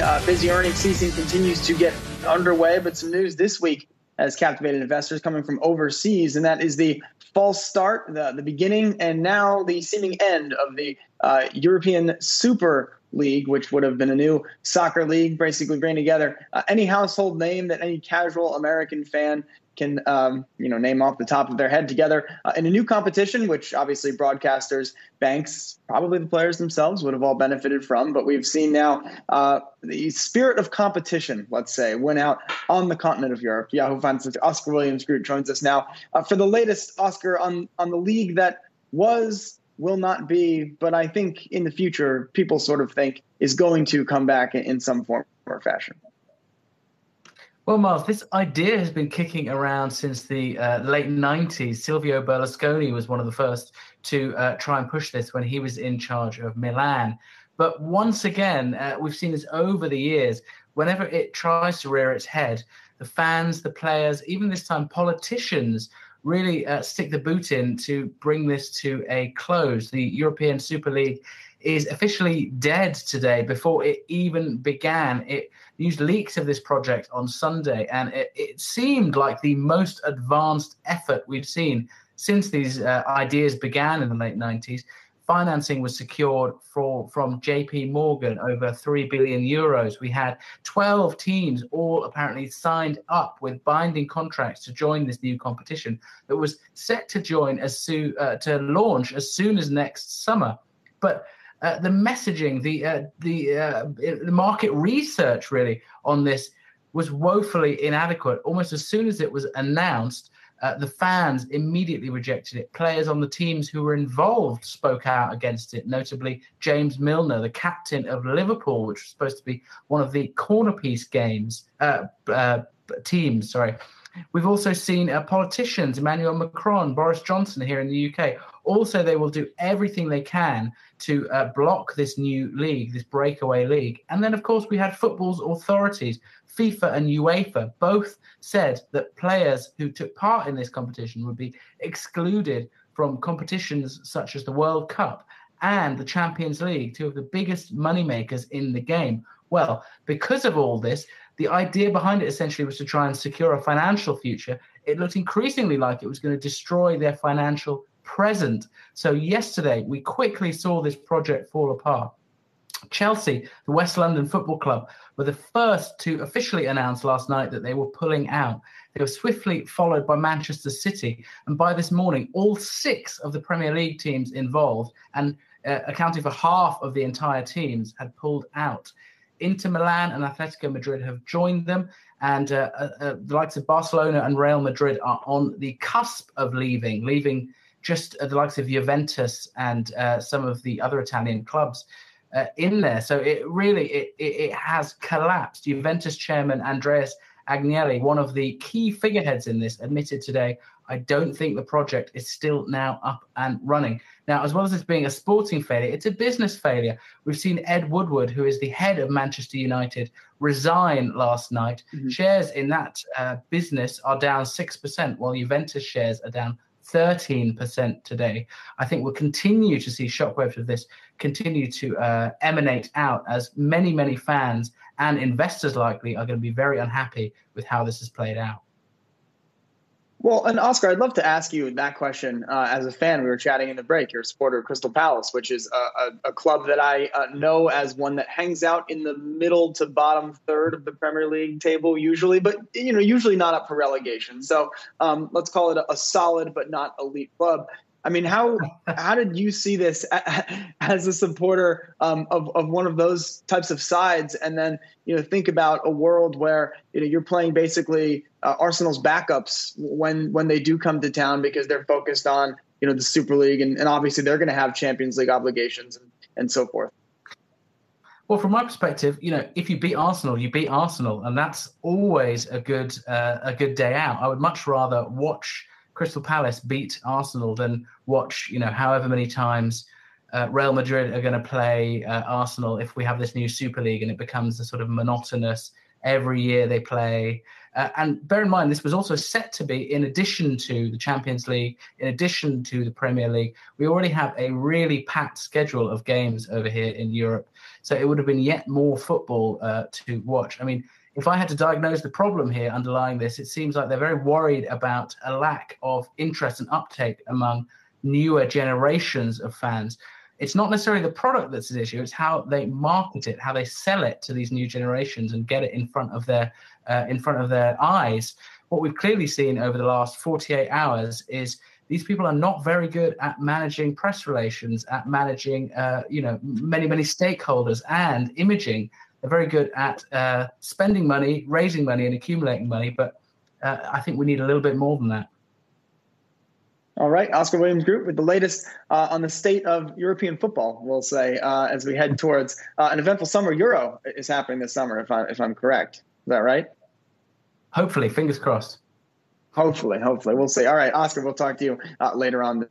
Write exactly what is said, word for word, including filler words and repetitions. Uh, busy earnings season continues to get underway, but some news this week has captivated investors coming from overseas, and that is the false start, the, the beginning, and now the seeming end of the uh, European Super League, which would have been a new soccer league, basically bringing together uh, any household name that any casual American fan can um, you know, name off the top of their head together uh, in a new competition, which obviously broadcasters, banks, probably the players themselves would have all benefited from. But we've seen now uh, the spirit of competition, let's say, went out on the continent of Europe. Yahoo Finance Oscar Williams Groot joins us now uh, for the latest, Oscar, on, on the league that was, will not be, but I think in the future, people sort of think is going to come back in some form or fashion. Well, Miles, this idea has been kicking around since the uh, late nineties. Silvio Berlusconi was one of the first to uh, try and push this when he was in charge of Milan. But once again, uh, we've seen this over the years. Whenever it tries to rear its head, the fans, the players, even this time politicians, really uh, stick the boot in to bring this to a close. The European Super League is officially dead today before it even began. It news leaks of this project on Sunday, and it, it seemed like the most advanced effort we've seen since these uh, ideas began in the late nineties. Financing was secured for, from J P Morgan, over three billion euros. We had twelve teams all apparently signed up with binding contracts to join this new competition that was set to join as soon uh, to launch as soon as next summer. But Uh, the messaging, the uh, the, uh, the market research really on this was woefully inadequate. Almost as soon as it was announced, uh, the fans immediately rejected it. Players on the teams who were involved spoke out against it, notably James Milner, the captain of Liverpool, which was supposed to be one of the corner piece games uh, uh, teams. Sorry. We've also seen uh, politicians, Emmanuel Macron, Boris Johnson here in the U K. Also, they will do everything they can to uh, block this new league, this breakaway league. And then, of course, we had football's authorities, FIFA and UEFA, both said that players who took part in this competition would be excluded from competitions such as the World Cup and the Champions League, two of the biggest moneymakers in the game. Well, because of all this, the idea behind it essentially was to try and secure a financial future. It looked increasingly like it was going to destroy their financial present. So yesterday, we quickly saw this project fall apart. Chelsea, the West London Football Club, were the first to officially announce last night that they were pulling out. They were swiftly followed by Manchester City. And by this morning, all six of the Premier League teams involved and uh, accounting for half of the entire teams had pulled out. Inter Milan and Atletico Madrid have joined them, and uh, uh, the likes of Barcelona and Real Madrid are on the cusp of leaving, leaving just uh, the likes of Juventus and uh, some of the other Italian clubs uh, in there. So it really, it, it, it has collapsed. Juventus chairman Andrea Agnelli, one of the key figureheads in this, admitted today, I don't think the project is still now up and running. Now, as well as this being a sporting failure, it's a business failure. We've seen Ed Woodward, who is the head of Manchester United, resign last night. Mm-hmm. Shares in that uh, business are down six percent, while Juventus shares are down thirteen percent today. I think we'll continue to see shockwaves of this continue to uh, emanate out as many, many fans and investors likely are going to be very unhappy with how this has played out. Well, and Oscar, I'd love to ask you that question. Uh, as a fan, we were chatting in the break. You're a supporter of Crystal Palace, which is a, a, a club that I uh, know as one that hangs out in the middle to bottom third of the Premier League table usually, but you know, usually not up for relegation. So um, let's call it a, a solid but not elite club. I mean, how how did you see this as a supporter um, of, of one of those types of sides? And then, you know, think about a world where, you know, you're playing basically uh, Arsenal's backups when when they do come to town because they're focused on, you know, the Super League. And, and obviously they're going to have Champions League obligations and, and so forth. Well, from my perspective, you know, if you beat Arsenal, you beat Arsenal. And that's always a good uh, a good day out. I would much rather watch Crystal Palace beat Arsenal than watch, you know, however many times uh, Real Madrid are going to play uh, Arsenal if we have this new Super League and it becomes a sort of monotonous every year they play Uh, and bear in mind, this was also set to be, in addition to the Champions League, in addition to the Premier League, we already have a really packed schedule of games over here in Europe. So it would have been yet more football uh, to watch. I mean, if I had to diagnose the problem here underlying this, it seems like they're very worried about a lack of interest and uptake among newer generations of fans. It's not necessarily the product that's the issue. It's how they market it, how they sell it to these new generations and get it in front of their uh, in front of their eyes. What we've clearly seen over the last forty-eight hours is these people are not very good at managing press relations, at managing uh, you know many many stakeholders and imaging. They're very good at uh, spending money, raising money, and accumulating money. But uh, I think we need a little bit more than that. All right, Oscar Williams Groot with the latest uh, on the state of European football, we'll say, uh, as we head towards uh, an eventful summer. Euro is happening this summer, if, I, if I'm correct. Is that right? Hopefully, fingers crossed. Hopefully, hopefully. We'll see. All right, Oscar, we'll talk to you uh, later on